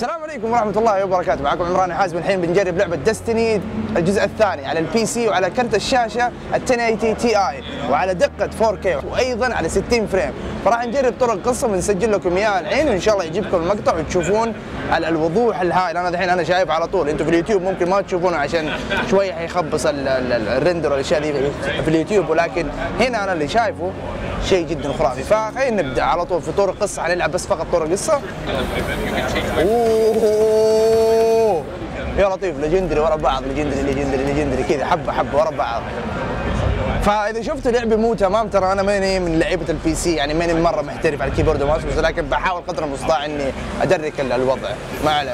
السلام عليكم ورحمة الله وبركاته، معكم عمران حازم. الحين بنجرب لعبة ديستني الجزء الثاني على البي سي وعلى كرت الشاشة 1080 تي اي وعلى دقة 4K وايضا على 60 فريم، فراح نجرب طرق قصة بنسجل لكم اياها الحين وان شاء الله يجيبكم المقطع وتشوفون على الوضوح الهائل. انا الحين انا شايف على طول، انتم في اليوتيوب ممكن ما تشوفونه عشان شوية حيخبص الرندر والاشياء دي في اليوتيوب، ولكن هنا انا اللي شايفه شيء جدا خرافي. فخلينا نبدا على طول في طرق قصة، حنلعب بس فقط طرق قصة. اوه يا لطيف، ليجندري ورا بعض، ليجندري كذا حبه حبه ورا بعض. فاذا شفتوا لعبي مو تمام ترى انا ماني من لعيبه البي سي، يعني ماني مره محترف على الكيبورد وماوس، ولكن بحاول قدر المستطاع اني ادرك الوضع. ما عليك.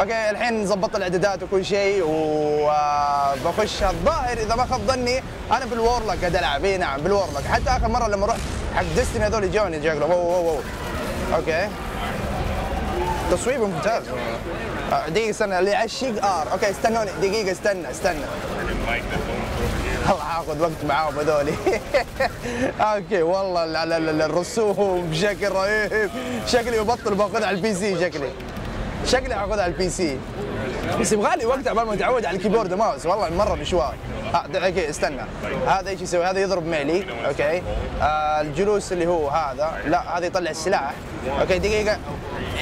اوكي الحين ظبطت الاعدادات وكل شيء وبخش. الظاهر اذا ما خاب ظني انا بالورلك قاعد العب. اي نعم بالورلك، حتى اخر مره لما رحت حق ديستني هذول جوني جاك. اوه اوكي تصويب ممتاز. دقيقة استنى اللي يعشق ار. اوكي استنوني دقيقة، استنى والله هاخذ وقت معاهم هذولي. اوكي والله الرسوم بشكل رهيب. شكلي ببطل باخذها على البي سي، شكلي حاخذها على البي سي، بس يبغى لي وقت عبال ما اتعود على الكيبورد ماوس، والله مرة مشوار. اوكي استنى، هذا ايش يسوي؟ هذا يضرب ميلي. اوكي الجلوس اللي هو هذا، لا هذا يطلع السلاح. اوكي دقيقة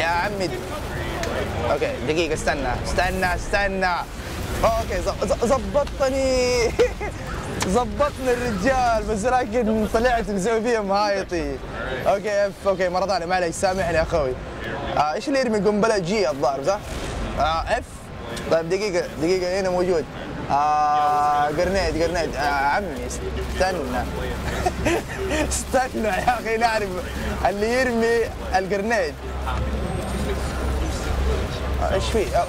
يا عمي. اوكي دقيقة استنى. اوكي ظبطتني. ظبطني الرجال، بس لكن طلعت مسوي فيها مهايطي. اوكي اوكي مرة ثانية معليش سامحني يا اخوي. ايش اللي يرمي قنبلة؟ جي الظاهر صح؟ اف. طيب دقيقة هنا موجود. جرنيد. عمي استنى. استنى يا اخي نعرف اللي يرمي الجرنيد. ايش في؟ يا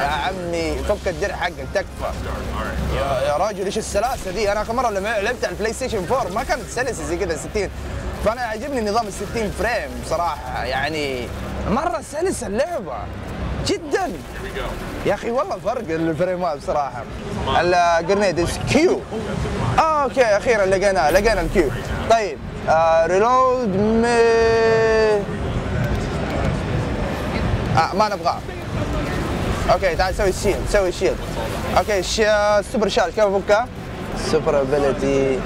عمي فك الدرع حقك تكفى. يا راجل ايش السلاسه دي؟ انا اخر مره لما لعبت على البلاي ستيشن 4 ما كانت سلسه زي كذا 60، فانا عجبني نظام ال 60 فريم بصراحه، يعني مره سلسه اللعبه جدا يا اخي، والله فرق الفريمات بصراحه. الجرنيد كيو. اوكي اخيرا لقينا الكيو. طيب ريلود ما نبغاه. اوكي تعال سوي الشيلد. اوكي السوبر شارج كيف افكها؟ سوبر ابيلتي.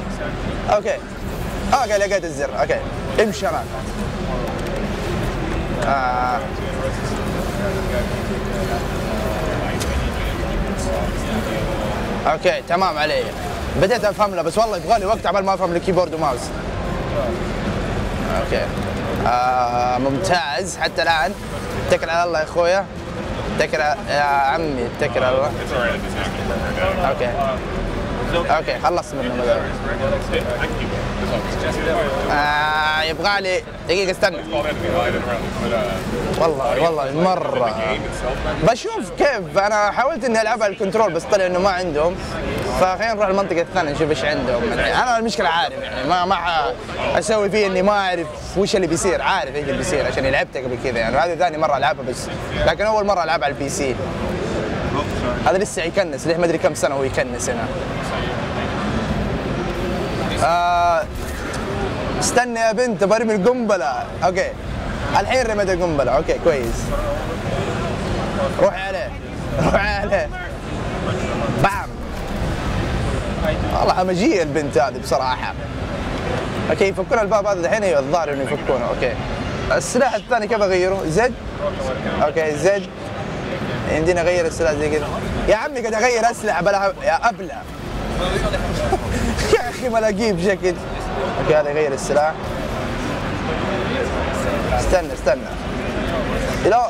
اوكي لقيت الزر. اوكي امشي انا. اوكي تمام علي، بديت افهم له، بس والله يبغى لي وقت عبال ما افهم الكيبورد وماوس. اوكي ممتاز حتى الان. اتكل على الله يا اخويا، اتكل يا عمي، اتكل على الله. اوكي خلص منه مدار. يبغى لي دقيقه استنى، والله مره بشوف كيف. انا حاولت اني العبها الكنترول بس طلع انه ما عندهم، فخلينا نروح المنطقه الثانيه نشوف ايش عندهم. انا المشكله عارف، يعني ما اسوي فيه اني ما اعرف وش اللي بيصير، عارف ايش اللي بيصير عشان لعبتها قبل كذا، يعني هذه ثاني مره العبها بس، لكن اول مره العبها على البي سي. هذا لسه يكنس، ليه ما ادري كم سنه هو يكنس هنا. استنى يا بنت برمي القنبله. اوكي الحين رميت القنبله. اوكي كويس، روحي عليه بام. والله همجيه البنت هذه بصراحه. اوكي يفكون الباب هذا الحين. ايوه الظاهر انه يفكونه. اوكي السلاح الثاني كيف اغيره؟ زد. اوكي زد يمديني اغير السلاح زي كذا. يا عمي قاعد اغير اسلحه بلا يا ابله. يا اخي ما الاقيه بشكل. اوكي هذا يغير السلاح. استنى لا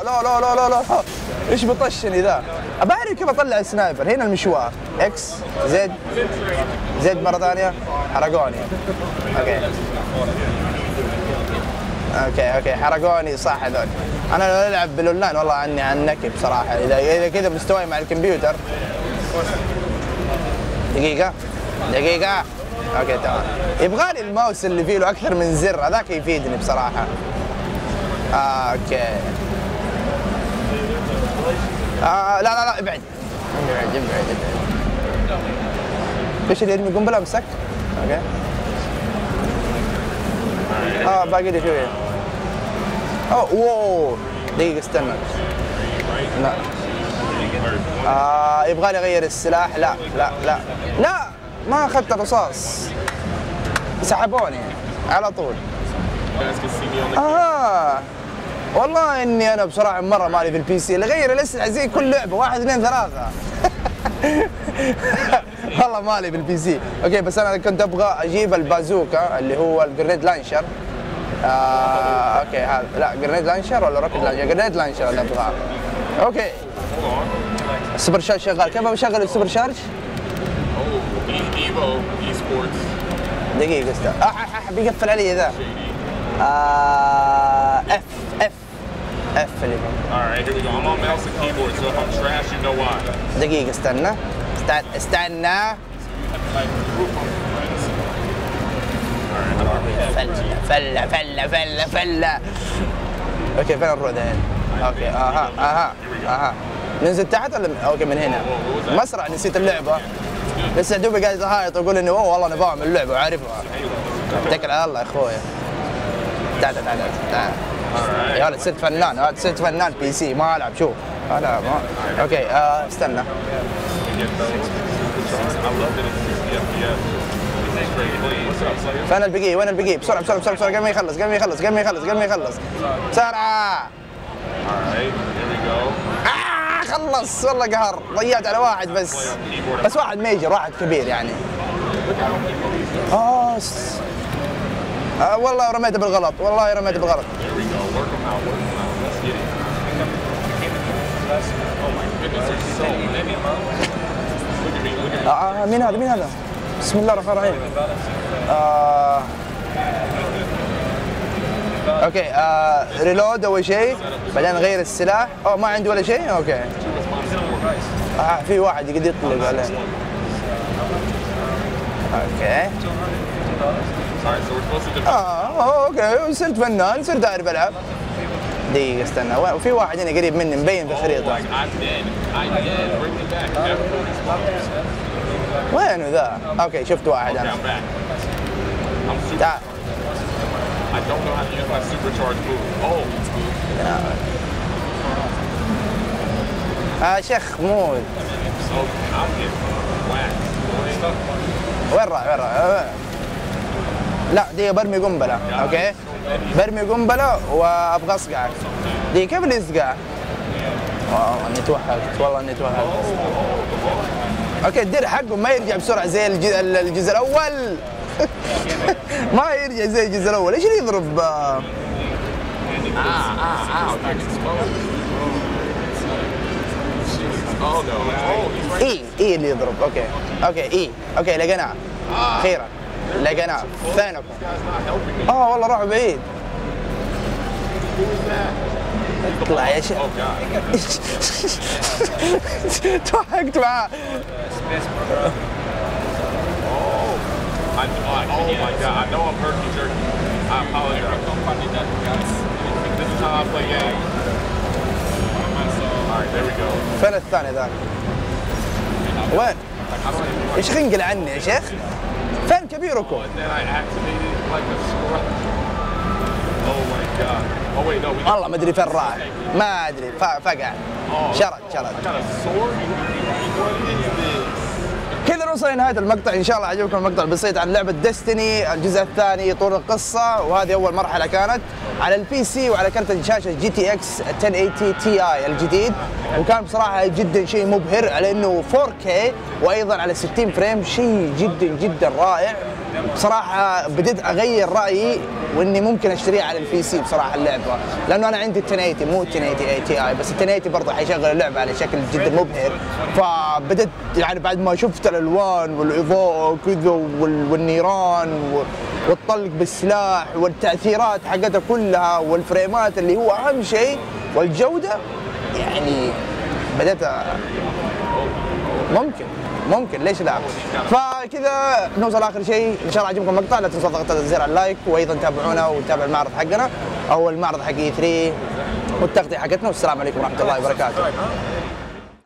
ايش بطشني ذا؟ ابى اعرف كيف اطلع السنايبر. هنا المشوار اكس زد مره ثانيه. حرقوني. اوكي حرقوني صح هذول. انا لو العب بالاونلاين والله عني عنكي بصراحه، اذا كذا مستواي مع الكمبيوتر. دقيقة اوكي تمام. يبغى لي الماوس اللي فيه له اكثر من زر، هذاك يفيدني بصراحة. اوكي لا ابعد. ايش اللي يرمي قنبلة؟ امسك. اوكي باقي لي شوية. اوه دقيقة استنى. لا يبغى لي اغير السلاح. لا لا لا لا ما اخذت الرصاص، سحبوني على طول. والله اني انا بصراحة مرة مالي في البي سي، اللي غير الاسلحة زي كل لعبة 1 2 3 والله مالي بالبي سي. اوكي بس انا كنت ابغى اجيب البازوكا اللي هو الجريد لانشر. اوكي هذا لا جريد لانشر ولا روكت لانشر، جريد لانشر اللي ابغاه. اوكي السوبر شارج شغال، كيف بشغل السوبر شارج؟ دقيقة استنى بيقفل علي ذا. F اللي هو. Alright here we go. I'm on mouse and keyboard, so if I'm trash you know why. دقيقة استنى. استنى. فلة فلة فلة فلة. اوكي فين نروح دحين؟ اوكي اها ننزل تحت ولا اوكي من هنا؟ مسرع نسيت اللعبة. لسه دوبي قاعد اهايط واقول اني اوه والله انا بعمل اللعبة وعارفها. اتكل على الله يا اخويا. تعال تعال تعال. يا ولد صرت فنان، هذا صرت فنان بي سي ما العب. شوف انا ما اوكي استنى. فين البقيه؟ وين البقيه؟ بسرعه بسرعه بسرعه بسرعه قبل ما يخلص قبل ما يخلص قبل ما يخلص قبل ما يخلص بسرعه. خلص والله قهر، ضيعت على واحد بس واحد ميجر واحد كبير يعني. والله رميته بالغلط، والله رميته بالغلط. مين هذا؟ مين هذا؟ بسم الله الرحمن الرحيم. اوكي ريلود اول شيء، بعدين غير السلاح. ما عندي ولا شيء. اوكي في واحد يقدر يطلق عليه. اوكي اوكي صرت فنان، صرت اعرف العب. دقيقة استنى، وفي واحد هنا قريب مني مبين في الخريطة. وينه ذا؟ اوكي شفت واحد انا. تعال. شيخ مود. وين راح؟ وين راح؟ لا دي برمي قنبلة، اوكي؟ برمي قنبلة وابغى اصقعك. دي كيف اللي يصقعك؟ والله اني توهقت، والله اني توهقت. اوكي الدرع حقه ما يرجع بسرعة زي الجزء الأول. ما يرجع زي الجزء الأول، ايش اللي يضرب؟ اي اللي يضرب، اوكي، اوكي اي، اوكي لقيناه، أخيراً. لقيناه فينكم؟ والله راحوا بعيد. اطلع يا شيخ. توهقت معاه. فين الثاني ذاك؟ وين؟ ايش خنقل عني يا شيخ؟ فين كبيركم؟ والله ما ادري فين راح، ما ادري فقع شرد كذا. نوصل لنهاية المقطع، ان شاء الله عجبكم المقطع البسيط عن لعبة ديستني الجزء الثاني طول القصة، وهذه اول مرحلة كانت على البي سي وعلى كرت الشاشة GTX 1080 Ti الجديد، وكان بصراحة جدا شيء مبهر على انه 4K وايضا على 60 فريم، شيء جدا جدا رائع. بصراحة بديت اغير رأيي واني ممكن اشتريها على البي سي بصراحة اللعبة، لانه انا عندي 1080 مو 1080 Ti، بس 1080 برضه حيشغل اللعبة على شكل جدا مبهر. فبدت يعني بعد ما شفت الالوان والاضاءة وكذا والنيران والطلق بالسلاح والتأثيرات حقتها كلها والفريمات اللي هو اهم شيء والجودة، يعني بدأت ممكن ليش لا. فكذا نوصل اخر شيء، ان شاء الله عجبكم المقطع، لا تنسوا ضغط زر على اللايك، وايضا تابعونا وتابعوا المعرض حقنا، اول معرض حق E3 والتغطية حقتنا، والسلام عليكم ورحمة الله وبركاته.